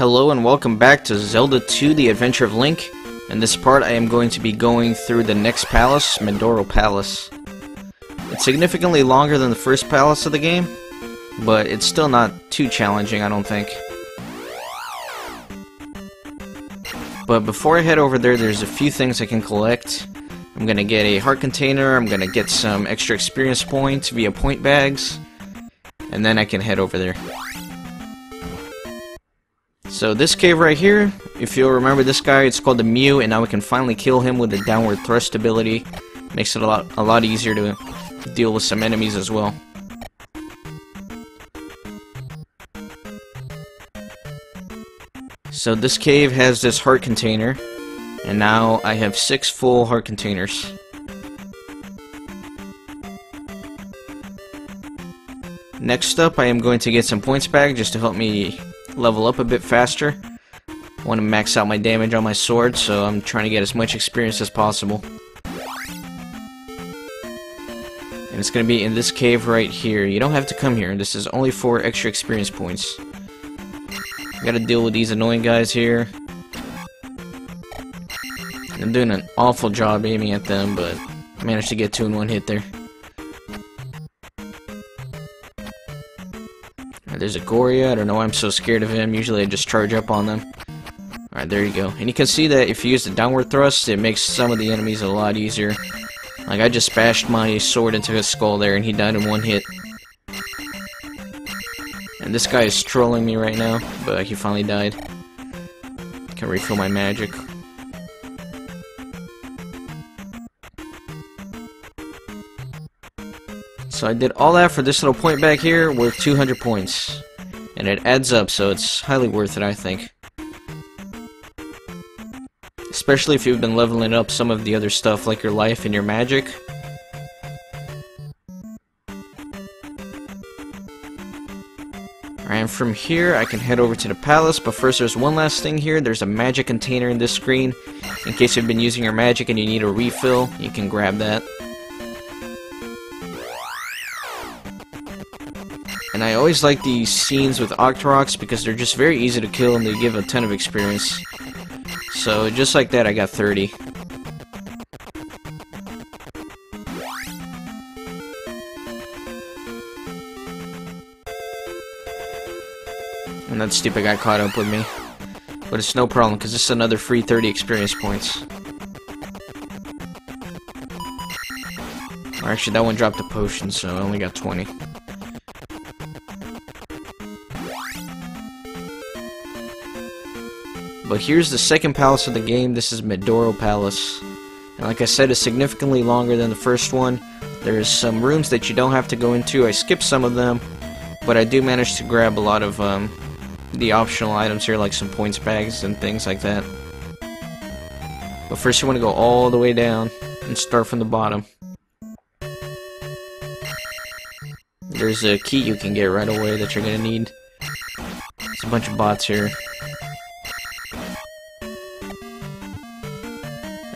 Hello and welcome back to Zelda 2: The Adventure of Link. In this part I am going to be going through the next palace, Midoro Palace. It's significantly longer than the first palace of the game, but it's still not too challenging, I don't think. But before I head over there, there's a few things I can collect. I'm gonna get a heart container, I'm gonna get some extra experience points via point bags, and then I can head over there. So this cave right here, if you'll remember this guy, it's called the Mew, and now we can finally kill him with the downward thrust ability. Makes it a lot easier to deal with some enemies as well. So this cave has this heart container, and now I have 6 full heart containers. Next up, I am going to get some points back just to help me level up a bit faster. I want to max out my damage on my sword, so I'm trying to get as much experience as possible. And it's going to be in this cave right here. You don't have to come here. This is only for extra experience points. Got to deal with these annoying guys here. I'm doing an awful job aiming at them, but I managed to get 2 in 1 hit there. There's a Goriya. I don't know why I'm so scared of him. Usually I just charge up on them. Alright, there you go. And you can see that if you use the downward thrust, it makes some of the enemies a lot easier. Like, I just bashed my sword into his skull there, and he died in 1 hit. And this guy is trolling me right now, but he finally died. Can refill my magic. So I did all that for this little point back here worth 200 points. And it adds up, so it's highly worth it, I think. Especially if you've been leveling up some of the other stuff like your life and your magic. Alright, and from here I can head over to the palace, but first there's one last thing here. There's a magic container in this screen. In case you've been using your magic and you need a refill, you can grab that. And I always like these scenes with Octoroks because they're just very easy to kill and they give a ton of experience. So just like that I got 30. And that stupid guy caught up with me. But it's no problem because this is another free 30 experience points. Or actually that one dropped a potion, so I only got 20. But here's the second palace of the game. This is Midoro Palace. And like I said, it's significantly longer than the first one. There's some rooms that you don't have to go into. I skipped some of them, but I do manage to grab a lot of the optional items here, like some points bags and things like that. But first you want to go all the way down and start from the bottom. There's a key you can get right away that you're going to need. There's a bunch of bots here.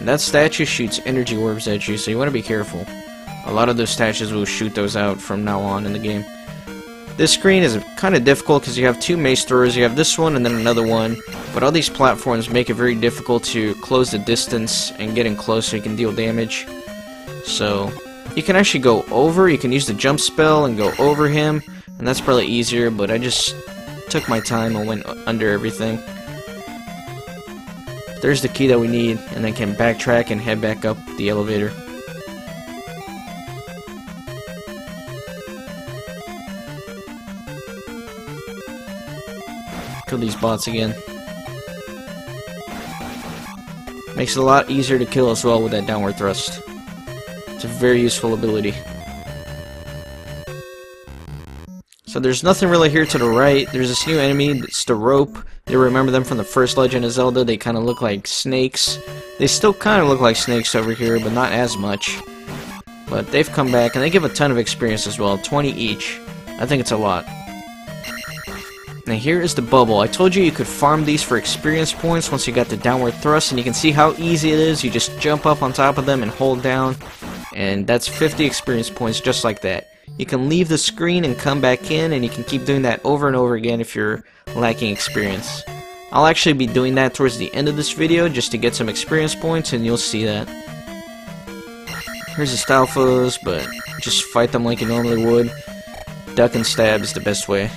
That statue shoots energy orbs at you, so you want to be careful. A lot of those statues will shoot those out from now on in the game. This screen is kind of difficult because you have 2 maze throwers. You have this one and then another one, but all these platforms make it very difficult to close the distance and getting close so you can deal damage. So you can actually go over, you can use the jump spell and go over him, and that's probably easier, but I just took my time and went under everything. There's the key that we need, and then can backtrack and head back up the elevator. Kill these bots again. Makes it a lot easier to kill as well with that downward thrust. It's a very useful ability. So there's nothing really here to the right. There's this new enemy, it's the rope. You'll remember them from the first Legend of Zelda. They kind of look like snakes. They still kind of look like snakes over here, but not as much. But they've come back, and they give a ton of experience as well, 20 each. I think it's a lot. Now here is the bubble. I told you you could farm these for experience points once you got the downward thrust, and you can see how easy it is. You just jump up on top of them and hold down, and that's 50 experience points just like that. You can leave the screen and come back in, and you can keep doing that over and over again if you're lacking experience. I'll actually be doing that towards the end of this video just to get some experience points, and you'll see that. Here's the style foes, but just fight them like you normally would. Duck and stab is the best way.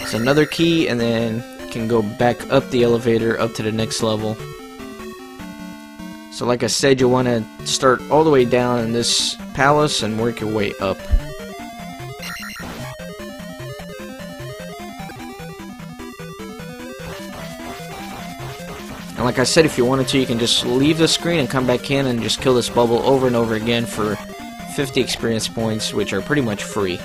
It's another key, and then you can go back up the elevator up to the next level. So like I said, you'll want to start all the way down in this palace and work your way up. And like I said, if you wanted to, you can just leave the screen and come back in and just kill this bubble over and over again for 50 experience points, which are pretty much free.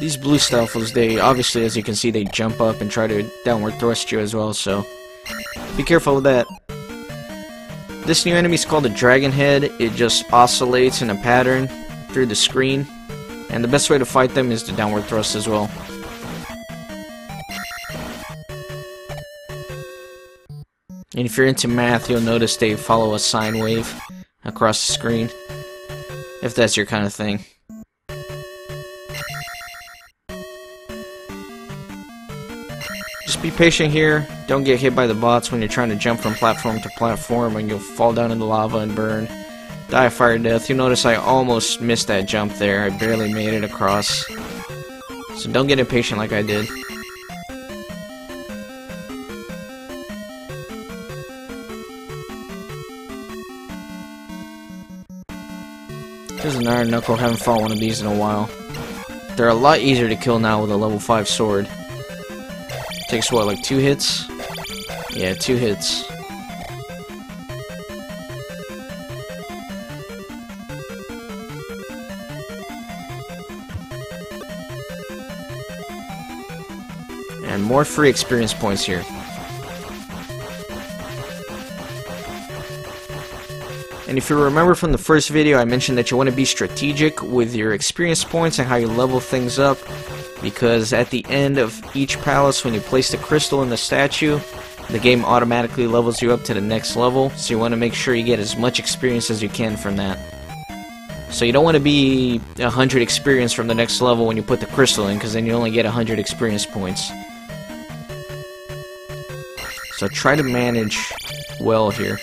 These blue stealthers, they obviously, as you can see, they jump up and try to downward thrust you as well, so be careful with that. This new enemy is called the Dragon Head. It just oscillates in a pattern through the screen, and the best way to fight them is the downward thrust as well. And if you're into math, you'll notice they follow a sine wave across the screen, if that's your kind of thing. Just be patient here, don't get hit by the bots when you're trying to jump from platform to platform, and you'll fall down in the lava and burn. Die a fire death. You'll notice I almost missed that jump there, I barely made it across. So don't get impatient like I did. There's an Iron Knuckle, haven't fought one of these in a while. They're a lot easier to kill now with a level 5 sword. Takes what, like 2 hits? Yeah, 2 hits. And more free experience points here. And if you remember from the first video, I mentioned that you want to be strategic with your experience points and how you level things up. Because at the end of each palace, when you place the crystal in the statue, the game automatically levels you up to the next level, so you want to make sure you get as much experience as you can from that. So you don't want to be 100 experience from the next level when you put the crystal in, because then you only get 100 experience points. So try to manage well here.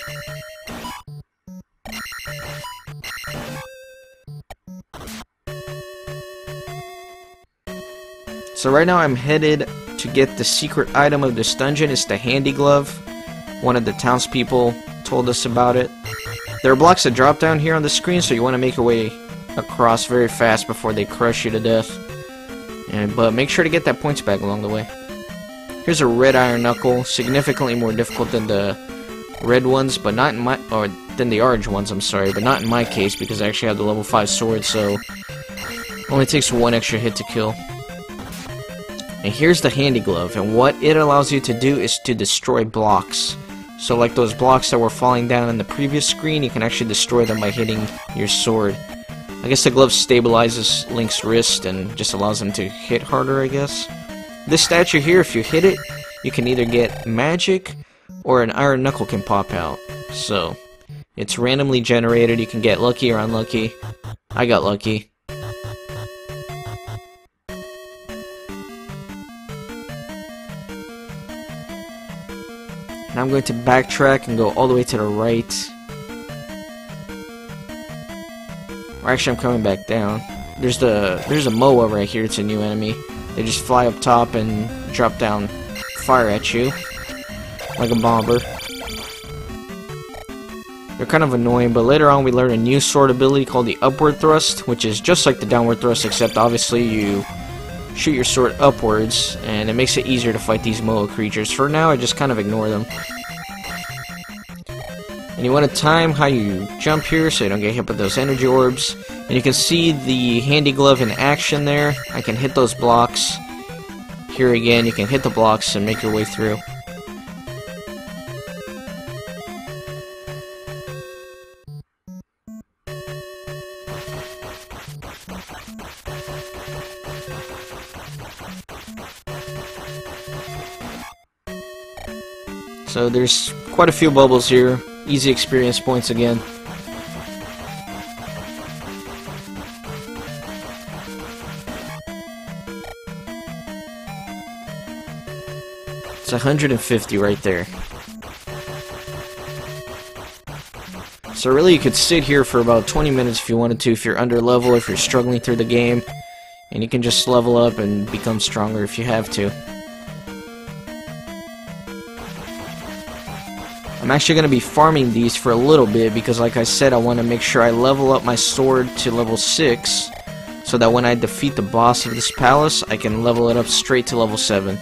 So right now I'm headed to get the secret item of this dungeon. It's the Handy Glove. One of the townspeople told us about it. There are blocks that drop down here on the screen, so you want to make your way across very fast before they crush you to death. But make sure to get that points back along the way. Here's a red Iron Knuckle, significantly more difficult than the red ones, but not in my, or than the orange ones, I'm sorry, but not in my case because I actually have the level 5 sword, so only takes one extra hit to kill. And here's the Handy Glove, and what it allows you to do is to destroy blocks. So like those blocks that were falling down in the previous screen, you can actually destroy them by hitting your sword. I guess the glove stabilizes Link's wrist and just allows him to hit harder, I guess. This statue here, if you hit it, you can either get magic or an Iron Knuckle can pop out. So it's randomly generated, you can get lucky or unlucky. I got lucky. And I'm going to backtrack and go all the way to the right. Or actually, I'm coming back down. There's a MOA right here. It's a new enemy. They just fly up top and drop down fire at you. Like a bomber. They're kind of annoying, but later on we learn a new sword ability called the Upward Thrust, which is just like the Downward Thrust, except obviously you shoot your sword upwards, and it makes it easier to fight these MOA creatures. For now, I just kind of ignore them. And you want to time how you jump here so you don't get hit with those energy orbs. And you can see the Handy Glove in action there. I can hit those blocks. Here again, you can hit the blocks and make your way through. So there's quite a few bubbles here. Easy experience points again. It's 150 right there. So really you could sit here for about 20 minutes if you wanted to, if you're under level, if you're struggling through the game. And you can just level up and become stronger if you have to. I'm actually going to be farming these for a little bit because, like I said, I want to make sure I level up my sword to level 6 so that when I defeat the boss of this palace, I can level it up straight to level 7.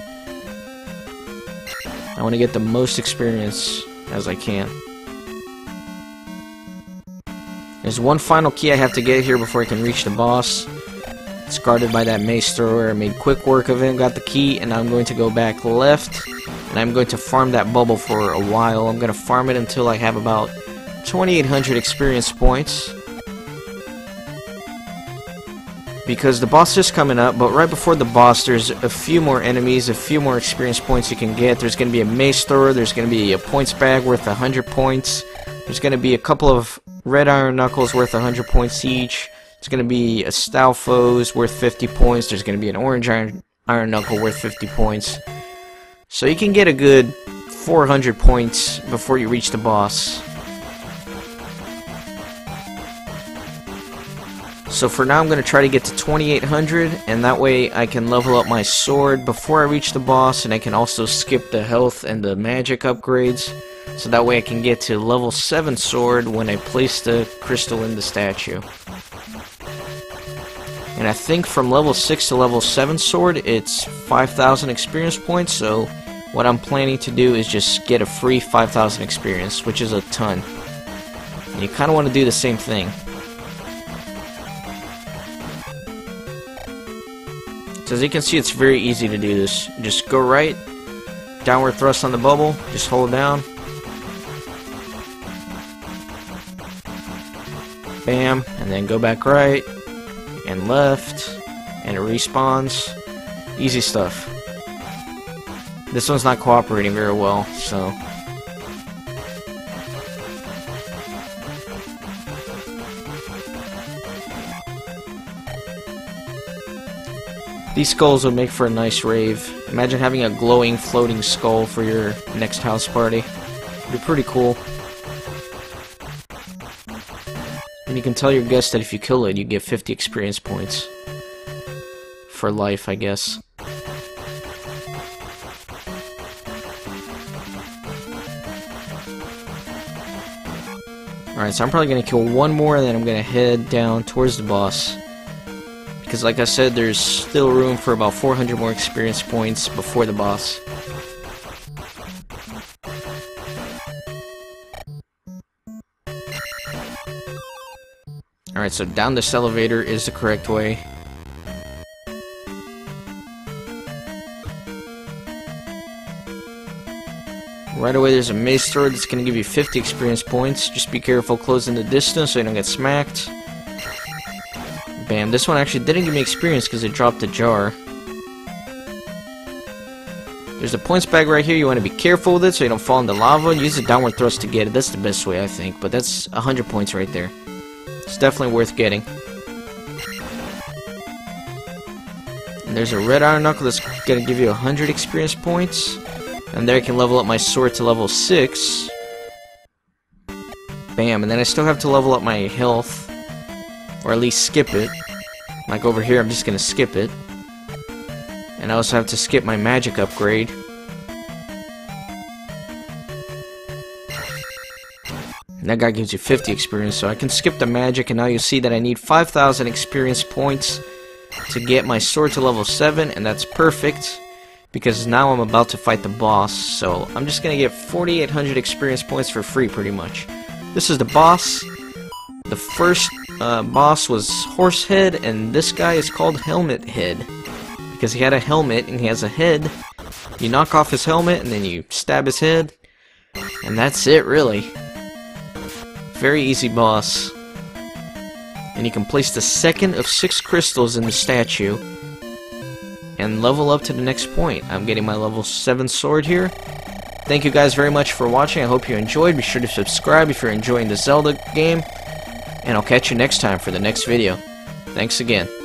I want to get the most experience as I can. There's one final key I have to get here before I can reach the boss. It's guarded by that mace thrower. I made quick work of it, got the key, and I'm going to go back left, and I'm going to farm that bubble for a while. I'm going to farm it until I have about 2,800 experience points, because the boss is coming up, but right before the boss there's a few more enemies, a few more experience points you can get. There's going to be a mace thrower, there's going to be a points bag worth 100 points, there's going to be a couple of red iron knuckles worth 100 points each. It's going to be a Stalfoes worth 50 points. There's going to be an orange iron knuckle worth 50 points. So you can get a good 400 points before you reach the boss. So for now I'm going to try to get to 2,800, and that way I can level up my sword before I reach the boss, and I can also skip the health and the magic upgrades. So that way I can get to level 7 sword when I place the crystal in the statue. And I think from level 6 to level 7 sword, it's 5,000 experience points, so what I'm planning to do is just get a free 5,000 experience, which is a ton. And you kind of want to do the same thing. So as you can see, it's very easy to do this. Just go right, downward thrust on the bubble, just hold down. Bam, and then go back right. And left, and it respawns. Easy stuff. This one's not cooperating very well, so. These skulls would make for a nice rave. Imagine having a glowing, floating skull for your next house party. It'd be pretty cool. And you can tell your guest that if you kill it, you get 50 experience points. For life, I guess. Alright, so I'm probably going to kill one more, and then I'm going to head down towards the boss. Because like I said, there's still room for about 400 more experience points before the boss. Alright, so down this elevator is the correct way. Right away there's a mace thrower that's going to give you 50 experience points. Just be careful closing the distance so you don't get smacked. Bam, this one actually didn't give me experience because it dropped a jar. There's a points bag right here. You want to be careful with it so you don't fall into lava. Use the downward thrust to get it. That's the best way, I think. But that's 100 points right there. It's definitely worth getting. And there's a red iron knuckle that's going to give you 100 experience points. And there I can level up my sword to level 6. Bam, and then I still have to level up my health. Or at least skip it. Like over here, I'm just going to skip it. And I also have to skip my magic upgrade. And that guy gives you 50 experience, so I can skip the magic, and now you see that I need 5,000 experience points to get my sword to level 7, and that's perfect, because now I'm about to fight the boss, so I'm just going to get 4,800 experience points for free, pretty much. This is the boss. The first boss was Horsehead, and this guy is called Helmethead, because he had a helmet, and he has a head. You knock off his helmet, and then you stab his head, and that's it, really. Very easy boss, and you can place the second of 6 crystals in the statue and level up to the next point. I'm getting my level 7 sword here. Thank you guys very much for watching. I hope you enjoyed. Be sure to subscribe if you're enjoying the Zelda game. And I'll catch you next time for the next video. Thanks again.